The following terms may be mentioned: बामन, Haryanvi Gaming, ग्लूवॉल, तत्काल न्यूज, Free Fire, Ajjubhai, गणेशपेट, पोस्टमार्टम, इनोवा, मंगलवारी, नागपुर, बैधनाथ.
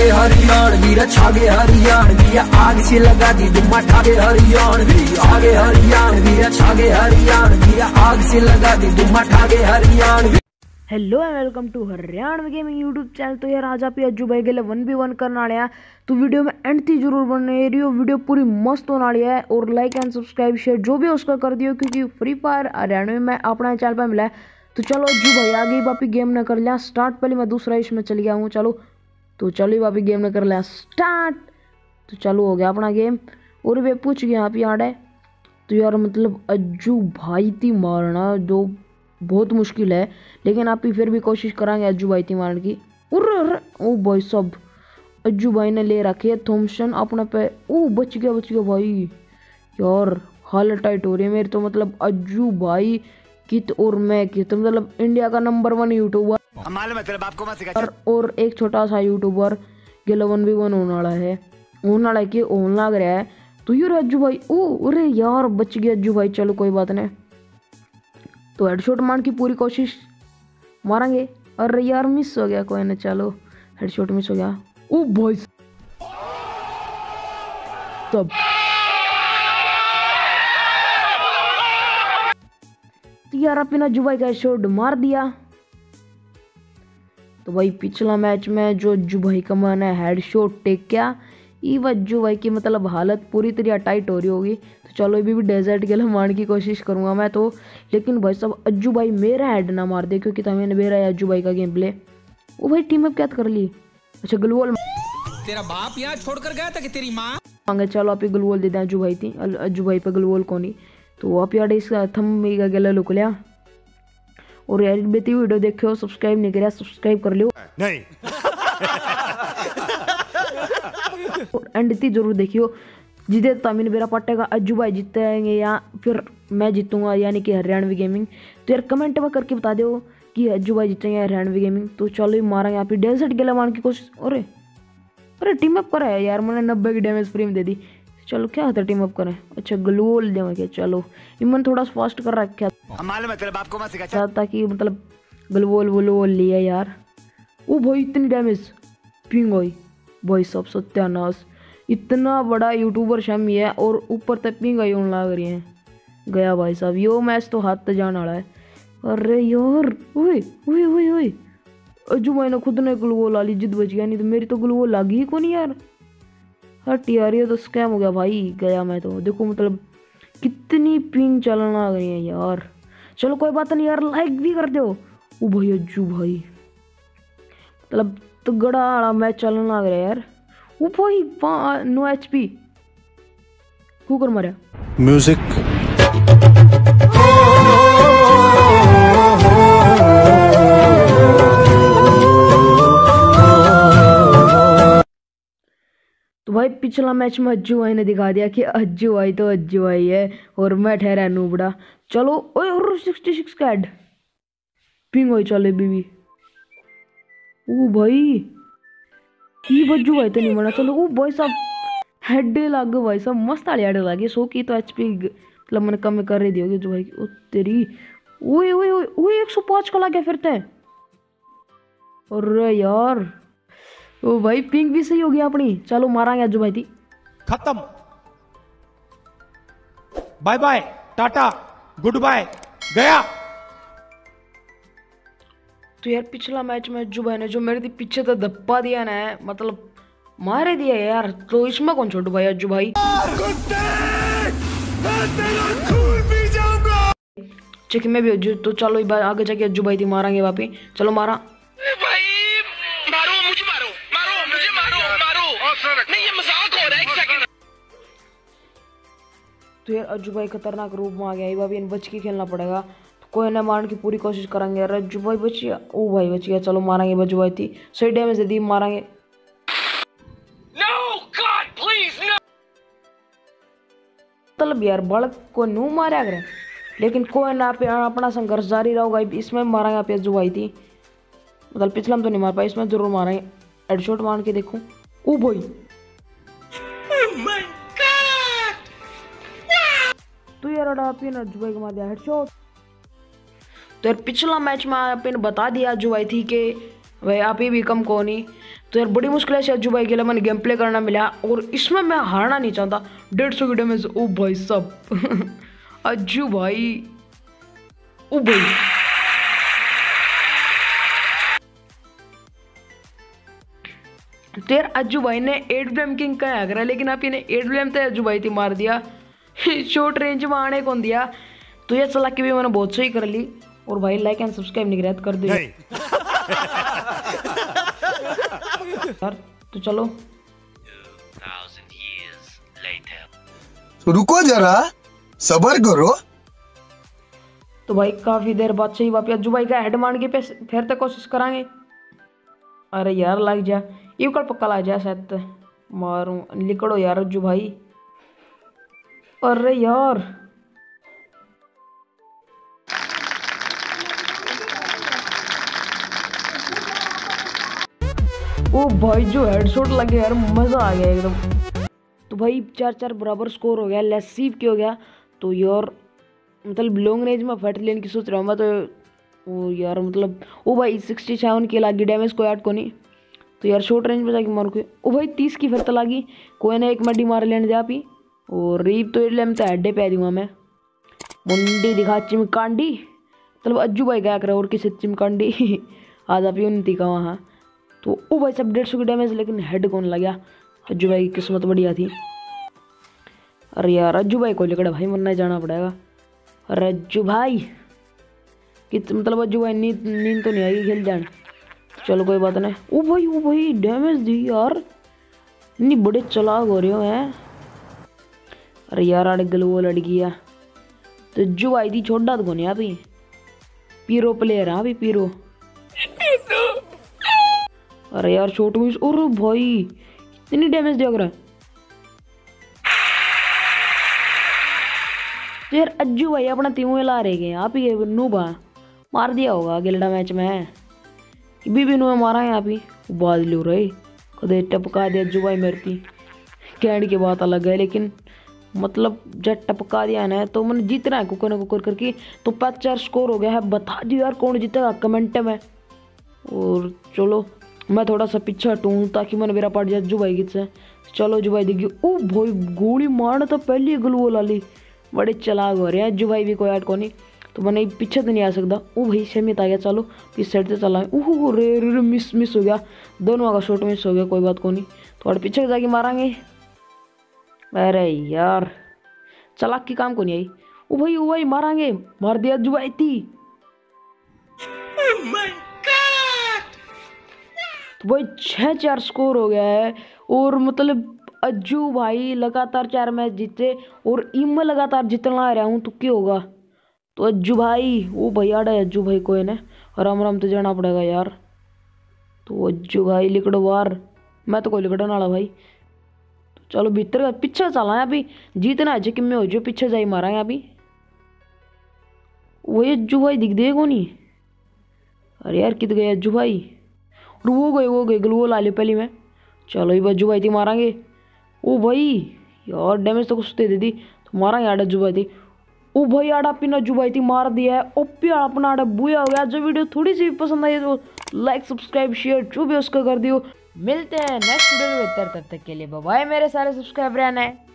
लागे हरियाणवी, छागे हरियाणवी, आग से लगा दी दुम्मा ठागे हरियाणवी, आगे हरियाणवी, छागे हरियाणवी, आग से लगा दी दुम्मा ठागे Haryanvi. Hello and welcome to Haryanvi gaming YouTube channel. तो यार आज आप ये अज्जूभाई के लिए 1v1 करना है, तो वीडियो में एंड थी जरूर बनने रही हो। वीडियो पूरी मस्त होना है और लाइक एंड सब्सक्राइब शेयर जो भी उसका कर दियो, क्योंकि फ्री फायर हरियाणवी में अपना चैनल पर मिला है। तो चलो अज्जूभाई आगे बापी गेम न कर लिया स्टार्ट। पहले मैं दूसरा इसमें चल गया हूँ। चलो तो चलो बापी गेम न कर लिया स्टार्ट। तो चालू हो गया अपना गेम और वे पूछ गया आप यहाँ है। तो यार मतलब अज्जूभाई थी मारना जो बहुत मुश्किल है, लेकिन आप ही फिर भी कोशिश कराएंगे अज्जूभाई थी मारने की। उर्र ओ भाई सब अज्जूभाई ने ले रखी है थॉम्सन अपने पे। ओ बच गया भाई। यार हालत टाइट हो रही है मेरी तो। मतलब अज्जूभाई कित और मैं कित, मतलब इंडिया का नंबर 1 यूट्यूबर और एक छोटा सा यूट्यूबर के 1v1 होना है कि होने लग रहा है। तो यार अज्जूभाई ओ अरे यार बच गया अज्जूभाई। चलो कोई बात नहीं। तो हेडशॉट मारने की पूरी कोशिश मारेंगे। अरे यार मिस हो गया, कोई ना चलो हेडशॉट मिस हो गया। ओ भाई तब तो यार अपना अज्जूभाई का हेडशॉट मार दिया। तो भाई पिछला मैच में जो अज्जूभाई का मैंने हेडशॉट टेक किया, इव अज्जूभाई की मतलब हालत पूरी तरह टाइट हो रही होगी। तो चलो अभी भी डेजर्ट के लिए मारने की कोशिश करूंगा मैं तो, लेकिन भाई सब अज्जूभाई मेरा हेड ना मार दे, क्योंकि तभी मेरा है अज्जूभाई का गेम प्ले। ओ भाई टीम अप क्या कर ली। अच्छा ग्लूवॉल तेरा बाप यहाँ छोड़कर गया था कि तेरी माँ मांगे। चलो आप ये ग्लूवॉल दे दें अज्जूभाई थी। अज्जूभाई पर ग्लूवॉल कोनी तो आप यार इसका थम का गला लुक लिया। और यार बेटी वीडियो देखे हो सब्सक्राइब नहीं करा, सब्सक्राइब कर लो एंड इतनी जरूर देखियो। जीते तमिल बेरा पट्टेगा, अज्जूभाई जीतेंगे या फिर मैं जीतूंगा, यानी कि हरियाणवी गेमिंग। तो यार कमेंट में करके बता दो कि अज्जूभाई जीतेंगे हरियाणवी गेमिंग। तो चलो ही मारा यहाँ पे डेजर्ट गेला मारने की कोशिश। अरे अरे टीम अप करा है यार मैंने 90 की डैमेज फ्री में दे दी। चलो क्या होता है टीम अप करें। अच्छा ग्लूल दे। चलो इमन थोड़ा फास्ट कर रखा था ताकि मतलब ग्लूल वोल लिया यार। वो भाई इतनी डैमेज पिंग हुई भाई सब सत्यानाश। इतना बड़ा यूट्यूबर शमी है और ऊपर तक पिंग आई होने लग रही है। गया भाई साहब यो मैच तो हाथ तो जाने वाला है। अरे यार ओए ओए ओए ओए अज्जूभाई ने खुद ने ग्लू वॉल ली, जिद बच गया, नहीं तो मेरी तो ग्लू वॉल लगी ही को नहीं यार। हट यार ये तो स्कैम हो गया भाई। गया मैं तो। देखो मतलब कितनी पिंग चलने आ गई है यार। चलो कोई बात नहीं यार लाइक भी कर दो। ओ भाई अज्जूभाई मतलब तो गड़ा मैच चलने लग रहा है यार। वो भाई 9 HP कुकर मारा म्यूजिक। तो भाई पिछला मैच में अज्जूभाई ने दिखा दिया कि अज्जूभाई तो अज्जूभाई है और मैं ठहरा नूबड़ा। चलो ओए 66 का हेड पिंग हो। चले बीवी ओ भाई ये अज्जूभाई तो नहीं मना। चलो ओ भाई साहब हेड लाग भाई साहब मस्त आली हेड लागे। सो की तो HP मतलब मैंने कम कर रही दी होगी जो भाई। ओ तेरी ओए ओए ओए 105 का लग गया फिर ते। अरे यार ओ भाई पिंग भी सही हो गया अपनी। चलो मारांगे अज्जूभाई थी। खत्म bye bye tata goodbye गया। तो यार पिछला मैच में अज्जूभाई ने जो मेरे पीछे तो धप्पा दिया ना है, मतलब मारे दिया यार। तो इसमें कौन छोटू भाई अज्जूभाई चेक में भी अज्जू। तो चलो भाई आगे जाके अज्जूभाई थी मारेंगे वापी। चलो मारा भाई मारो मुझे मारो मारो मुझे मारो मारो नहीं ये मजाक हो रहा है एक सेकंड। तो यार अज्जूभाई खतरनाक रूप में आ गया भाभी। इन बच के खेलना पड़ेगा। कोई ना मारने की पूरी कोशिश करेंगे। अज्जूभाई बच गया। ओ भाई बच गया। चलो मारेंगे अज्जूभाई थी। सही डैमेज दे दी मारेंगे। No, God, please, no! मतलब यार बालक को नू मारा गया, लेकिन कोई ना अपना संघर्ष जारी रहोगा। इसमें मारेंगे आप अज्जूभाई थी। मतलब पिछला हम तो नहीं मार पाए, इसमें जरूर मारेंगे। हेडशॉट मार के देखो। ओ भाई तो यार अज्जूभाई को मार दिया हेडशॉट। तो यार पिछला मैच में आपने बता दिया अज्जूभाई थी कि भाई आप ही कम कौन ही। तो यार बड़ी मुश्किल से अज्जू भाई के लिए मैंने गेम प्ले करना मिला और इसमें मैं हारना नहीं चाहता। 150 की डैमेज, ओ भाई सब अज्जू भाई, ओ भाई तो यार अज्जू भाई ने 8 ब्लेम किंग का हैक रहा, लेकिन आप इन्हें 8 ब्लेम तो अज्जू भाई थी मार दिया शॉर्ट रेंज में आने कौन दिया। तो ये चला के भी मैंने बहुत सही कर ली। और भाई लाइक एंड सब्सक्राइब निगरात कर दो सर। तो चलो तो रुको जरा, सबर करो। तो भाई काफी देर बाद सही वापस अज्जू भाई का हेड मार के फिर तक कोशिश करांगे। अरे यार लग जा, ये कल पक्का लग जा शायद। मारूं लिकड़ो यार अज्जू भाई। अरे यार ओ भाई जो हेडशॉट लगे यार, मज़ा आ गया एकदम। तो भाई 4-4 बराबर स्कोर हो गया, लेस सीव के हो गया। तो यार मतलब लॉन्ग रेंज में फैट लेने की सोच रहा हूँ मैं। तो ओ यार मतलब ओ भाई 67 की लागी डैमेज, कोई आठ को नहीं। तो यार शॉर्ट रेंज में जाके मारू। ओ भाई 30 की फिर तो लागी, कोई ना एक मड्डी मार लेने दे आप ही। और रीप तो लेम तो हेडे पे दूंगा मैं, मुंडी दिखा चिमकांडी। मतलब अज्जू भाई क्या करा और किसी चिमकांडी आज आप ही उन दिखा वहाँ। तो ओ भाई सब 150 की डैमेज, लेकिन हेड कौन लग गया। अज्जू भाई की किस्मत बढ़िया थी। अरे यार अज्जू भाई को लेकर भाई मरना जाना पड़ेगा। अरे अज्जू भाई कि मतलब अज्जू भाई नींद तो नहीं आएगी खेल जान। चलो कोई बात नहीं। ओ भाई डैमेज दी यार, इतनी बड़े चलाक हो रहे हो हैं। अरे यार अड़ गलो लड़की है। तो अज्जू भाई दी छोड़ तो कौन है अभी, पीरो प्लेयर है अभी पीरो। अरे यार शॉर्ट मिस, और भाई इतनी डैमेज दिया कर। तो यार अज्जू भाई अपना तीनों हिला रहे गए आप ही। नूबा मार दिया होगा गिल्डा मैच में, बीबी नूबा मारा है आप ही। बाद लो रही कदे टपका दिया अज्जू भाई मेरे पी। कहने की बात अलग है, लेकिन मतलब जब टपका दिया ना तो मैंने जीतना है कुकर ना कुकर करके। तो 5-4 स्कोर हो गया है। बता दो यार कौन जीतेगा कमेंट में। और चलो मैं थोड़ा सा पीछे हटूँ ताकि मैंने मेरा पार्ट जाए अज्जू भाई की से। चलो अज्जू भाई देखिए, ओ भाई गोली मारना तो पहले ही गलू लाली, बड़े चलाक हो रहे हैं अज्जू भाई भी, कोई आट को नहीं। तो मैंने पीछे तो नहीं आ सकता। ओ भाई सहमित आ गया, चलो इस साइड से चलाएं। ओह रे रे मिस हो गया, दोनों का शॉट मिस हो गया। कोई बात को नहीं, थोड़ा पीछे जाके मारेंगे। अरे यार चलाक की काम को नहीं आई। ओ भाई मारेंगे, मार दिया अज्जू भाई थी। तो भाई 6-4 स्कोर हो गया है। और मतलब अज्जू भाई लगातार 4 मैच जीते और इम लगातार जितना आ रहा हूँ तो क्या होगा। तो अज्जू भाई वो भैया है अज्जू भाई को है ना, आराम आराम तो जाना पड़ेगा यार। तो अज्जू भाई लिकड़ो बार, मैं तो कोई लिकड़ो नाला भाई। तो चलो भीतर पीछे चला अभी, जीतना है कि मैं हो जो पीछे जाई मारा है अभी। वही अज्जू भाई दिख दे को नहीं। अरे यार कित गए अज्जू भाई, वो गए ग्लू ला ले पहली में। चलो ये अज्जू भाई थी मारेंगे। ओ भाई यार डैमेज तो कुछ दे दी। तो मारेंगे आड़ा अज्जू भाई थी। ओ भाई आड़ा अपना अज्जू भाई थी मार दिया है। ओपी अपना आड़ा बुआ हो गया। जो वीडियो थोड़ी सी पसंद आई तो लाइक सब्सक्राइब शेयर जो भी उसका कर दियो। मिलते हैं नेक्स्ट वीडियो में, तब तक के लिए बाय। मेरे सारे सब्सक्राइबर हैं।